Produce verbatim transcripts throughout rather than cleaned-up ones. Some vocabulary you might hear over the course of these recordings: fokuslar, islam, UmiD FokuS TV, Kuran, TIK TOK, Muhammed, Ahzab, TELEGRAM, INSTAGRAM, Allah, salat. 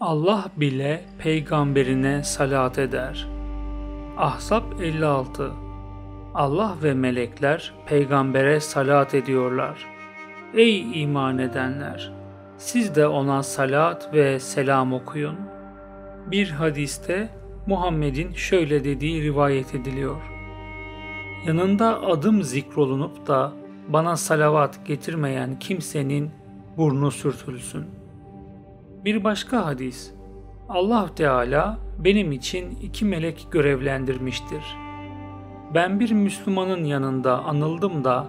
Allah bile peygamberine salat eder. Ahzab elli altı. Allah ve melekler peygambere salat ediyorlar. Ey iman edenler! Siz de ona salat ve selam okuyun. Bir hadiste Muhammed'in şöyle dediği rivayet ediliyor. Yanında adım zikrolunup da bana salavat getirmeyen kimsenin burnu sürtülsün. Bir başka hadis. Allah Teala benim için iki melek görevlendirmiştir. Ben bir Müslümanın yanında anıldım da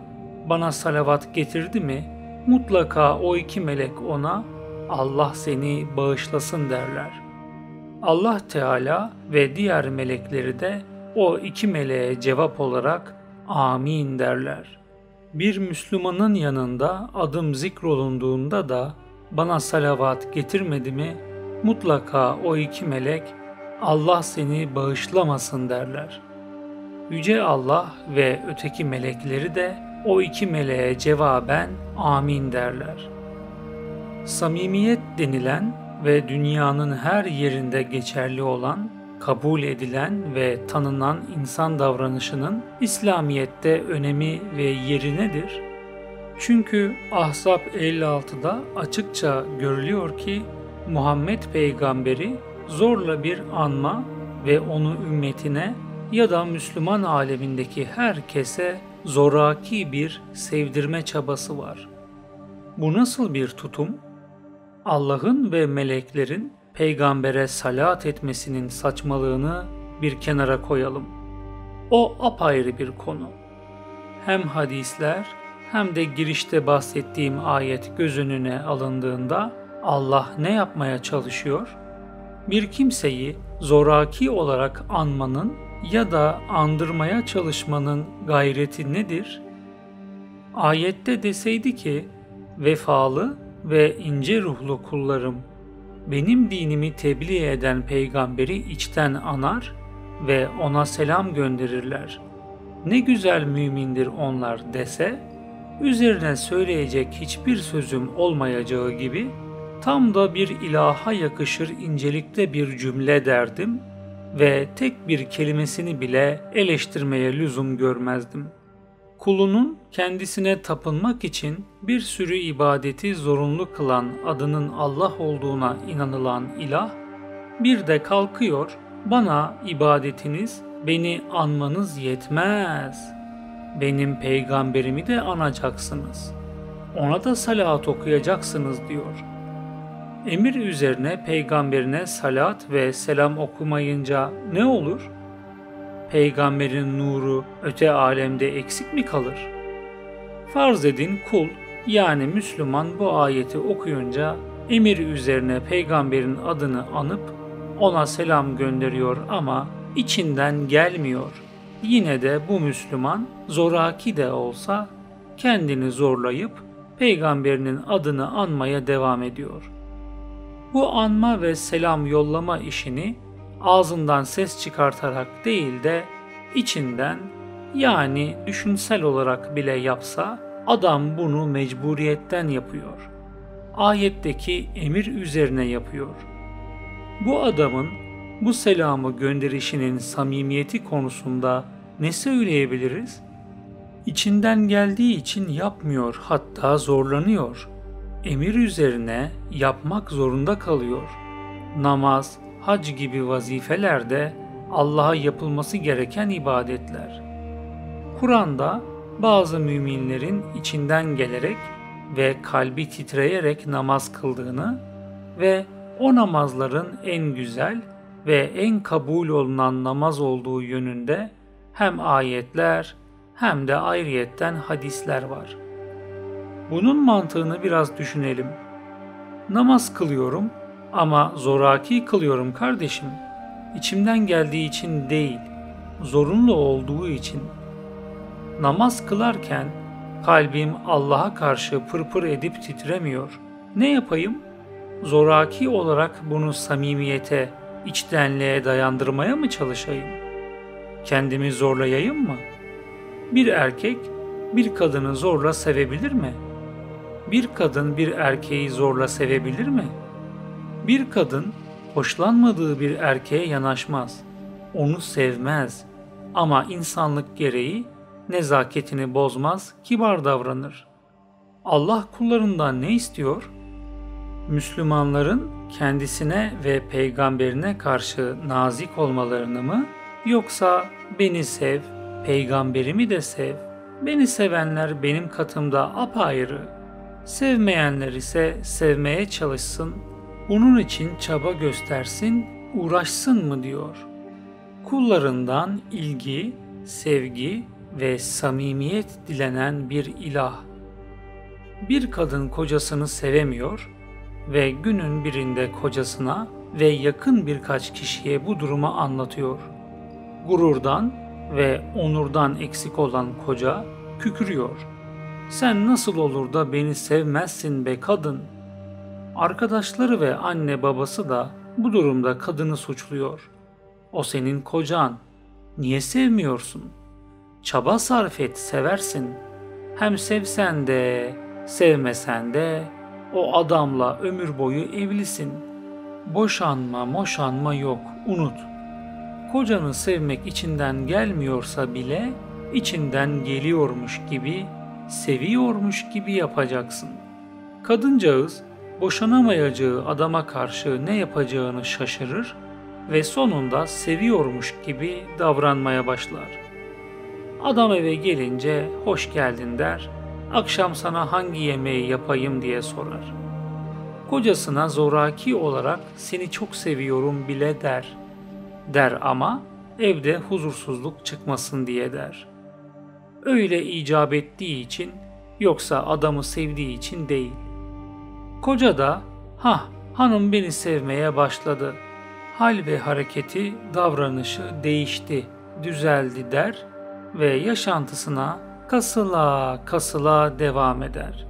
bana salavat getirdi mi mutlaka o iki melek ona Allah seni bağışlasın derler. Allah Teala ve diğer melekleri de o iki meleğe cevap olarak amin derler. Bir Müslümanın yanında adım zikrolunduğunda da bana salavat getirmedi mi mutlaka o iki melek Allah seni bağışlamasın derler. Yüce Allah ve öteki melekleri de o iki meleğe cevaben amin derler. Samimiyet denilen ve dünyanın her yerinde geçerli olan, kabul edilen ve tanınan insan davranışının İslamiyet'te önemi ve yeri nedir? Çünkü Ahzab elli altı'da açıkça görülüyor ki Muhammed peygamberi zorla bir anma ve onu ümmetine ya da Müslüman alemindeki herkese zoraki bir sevdirme çabası var. Bu nasıl bir tutum? Allah'ın ve meleklerin peygambere salat etmesinin saçmalığını bir kenara koyalım. O apayrı bir konu. Hem hadisler hem de girişte bahsettiğim ayet göz önüne alındığında Allah ne yapmaya çalışıyor? Bir kimseyi zoraki olarak anmanın ya da andırmaya çalışmanın gayreti nedir? Ayette deseydi ki, vefalı ve ince ruhlu kullarım, benim dinimi tebliğ eden peygamberi içten anar ve ona selam gönderirler. Ne güzel mümindir onlar dese, üzerine söyleyecek hiçbir sözüm olmayacağı gibi, tam da bir ilaha yakışır incelikte bir cümle derdim ve tek bir kelimesini bile eleştirmeye lüzum görmezdim. Kulunun kendisine tapınmak için bir sürü ibadeti zorunlu kılan adının Allah olduğuna inanılan ilah, bir de kalkıyor, bana ibadetiniz, beni anmanız yetmez. Benim peygamberimi de anacaksınız. Ona da salat okuyacaksınız diyor. Emir üzerine peygamberine salat ve selam okumayınca ne olur? Peygamberin nuru öte alemde eksik mi kalır? Farz edin kul, yani Müslüman bu ayeti okuyunca emir üzerine peygamberin adını anıp ona selam gönderiyor ama içinden gelmiyor. Yine de bu Müslüman zoraki de olsa kendini zorlayıp peygamberinin adını anmaya devam ediyor. Bu anma ve selam yollama işini ağzından ses çıkartarak değil de içinden, yani düşünsel olarak bile yapsa adam bunu mecburiyetten yapıyor. Ayetteki emir üzerine yapıyor. Bu adamın bu selamı gönderişinin samimiyeti konusunda ne söyleyebiliriz? İçinden geldiği için yapmıyor, hatta zorlanıyor. Emir üzerine yapmak zorunda kalıyor. Namaz, hac gibi vazifeler de Allah'a yapılması gereken ibadetler. Kur'an'da bazı müminlerin içinden gelerek ve kalbi titreyerek namaz kıldığını ve o namazların en güzel ve en kabul olunan namaz olduğu yönünde hem ayetler hem de ayrıyetten hadisler var. Bunun mantığını biraz düşünelim. Namaz kılıyorum ama zoraki kılıyorum kardeşim. İçimden geldiği için değil, zorunlu olduğu için. Namaz kılarken kalbim Allah'a karşı pırpır edip titremiyor. Ne yapayım? Zoraki olarak bunu samimiyete, içtenliğe dayandırmaya mı çalışayım? Kendimi zorlayayım mı? Bir erkek bir kadını zorla sevebilir mi? Bir kadın bir erkeği zorla sevebilir mi? Bir kadın hoşlanmadığı bir erkeğe yanaşmaz, onu sevmez ama insanlık gereği nezaketini bozmaz, kibar davranır. Allah kullarından ne istiyor? Müslümanların kendisine ve peygamberine karşı nazik olmalarını mı, yoksa beni sev, peygamberimi de sev, beni sevenler benim katımda apayrı, sevmeyenler ise sevmeye çalışsın, bunun için çaba göstersin, uğraşsın mı diyor. Kullarından ilgi, sevgi ve samimiyet dilenen bir ilah. Bir kadın kocasını sevemiyor ve günün birinde kocasına ve yakın birkaç kişiye bu durumu anlatıyor. Gururdan ve onurdan eksik olan koca kükrüyor. "Sen nasıl olur da beni sevmezsin be kadın?" Arkadaşları ve anne babası da bu durumda kadını suçluyor. "O senin kocan. Niye sevmiyorsun? Çaba sarf et, seversin. Hem sevsen de, sevmesen de o adamla ömür boyu evlisin. Boşanma, moşanma yok, unut." Kocanı sevmek içinden gelmiyorsa bile içinden geliyormuş gibi, seviyormuş gibi yapacaksın. Kadıncağız boşanamayacağı adama karşı ne yapacağını şaşırır ve sonunda seviyormuş gibi davranmaya başlar. Adam eve gelince hoş geldin der, akşam sana hangi yemeği yapayım diye sorar. Kocasına zoraki olarak seni çok seviyorum bile der. Der ama evde huzursuzluk çıkmasın diye der. Öyle icap ettiği için, yoksa adamı sevdiği için değil. Koca da, "Hah, hanım beni sevmeye başladı. Hal ve hareketi, davranışı değişti, düzeldi" der ve yaşantısına kasıla kasıla devam eder.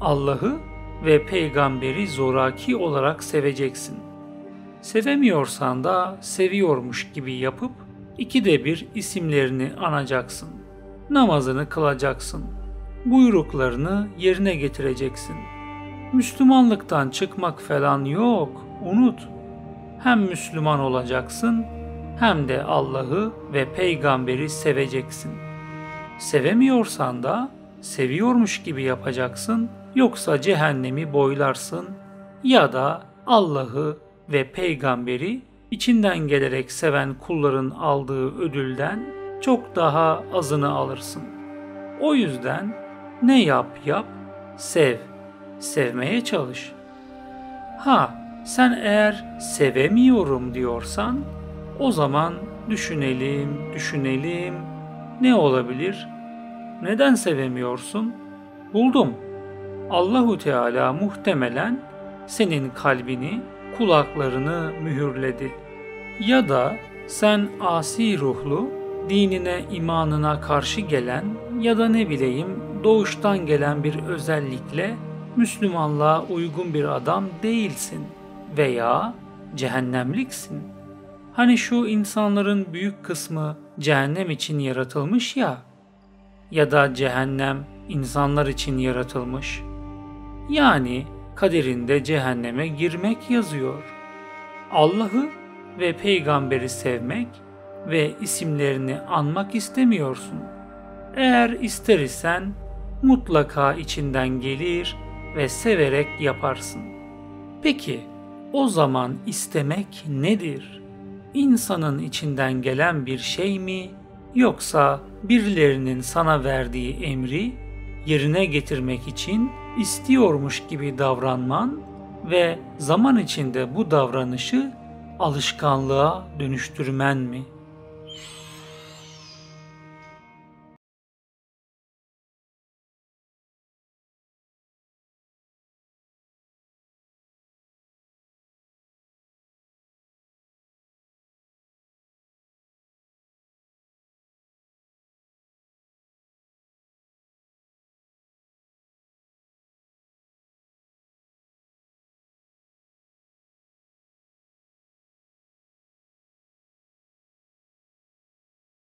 Allah'ı ve peygamberi zoraki olarak seveceksin. Sevemiyorsan da seviyormuş gibi yapıp ikide bir isimlerini anacaksın. Namazını kılacaksın. Buyruklarını yerine getireceksin. Müslümanlıktan çıkmak falan yok, unut. Hem Müslüman olacaksın hem de Allah'ı ve peygamberi seveceksin. Sevemiyorsan da seviyormuş gibi yapacaksın, yoksa cehennemi boylarsın ya da Allah'ı ve peygamberi içinden gelerek seven kulların aldığı ödülden çok daha azını alırsın. O yüzden ne yap yap, sev, sevmeye çalış. Ha, sen eğer sevemiyorum diyorsan, o zaman düşünelim, düşünelim, ne olabilir? Neden sevemiyorsun? Buldum. Allahu Teala muhtemelen senin kalbini, kulaklarını mühürledi. Ya da sen asi ruhlu, dinine, imanına karşı gelen ya da ne bileyim doğuştan gelen bir özellikle Müslümanlığa uygun bir adam değilsin veya cehennemliksin. Hani şu insanların büyük kısmı cehennem için yaratılmış ya, ya da cehennem insanlar için yaratılmış. Yani kaderinde cehenneme girmek yazıyor. Allah'ı ve peygamberi sevmek ve isimlerini anmak istemiyorsun. Eğer ister isen mutlaka içinden gelir ve severek yaparsın. Peki o zaman istemek nedir? İnsanın içinden gelen bir şey mi, yoksa birilerinin sana verdiği emri yerine getirmek için istiyormuş gibi davranman ve zaman içinde bu davranışı alışkanlığa dönüştürmen mi?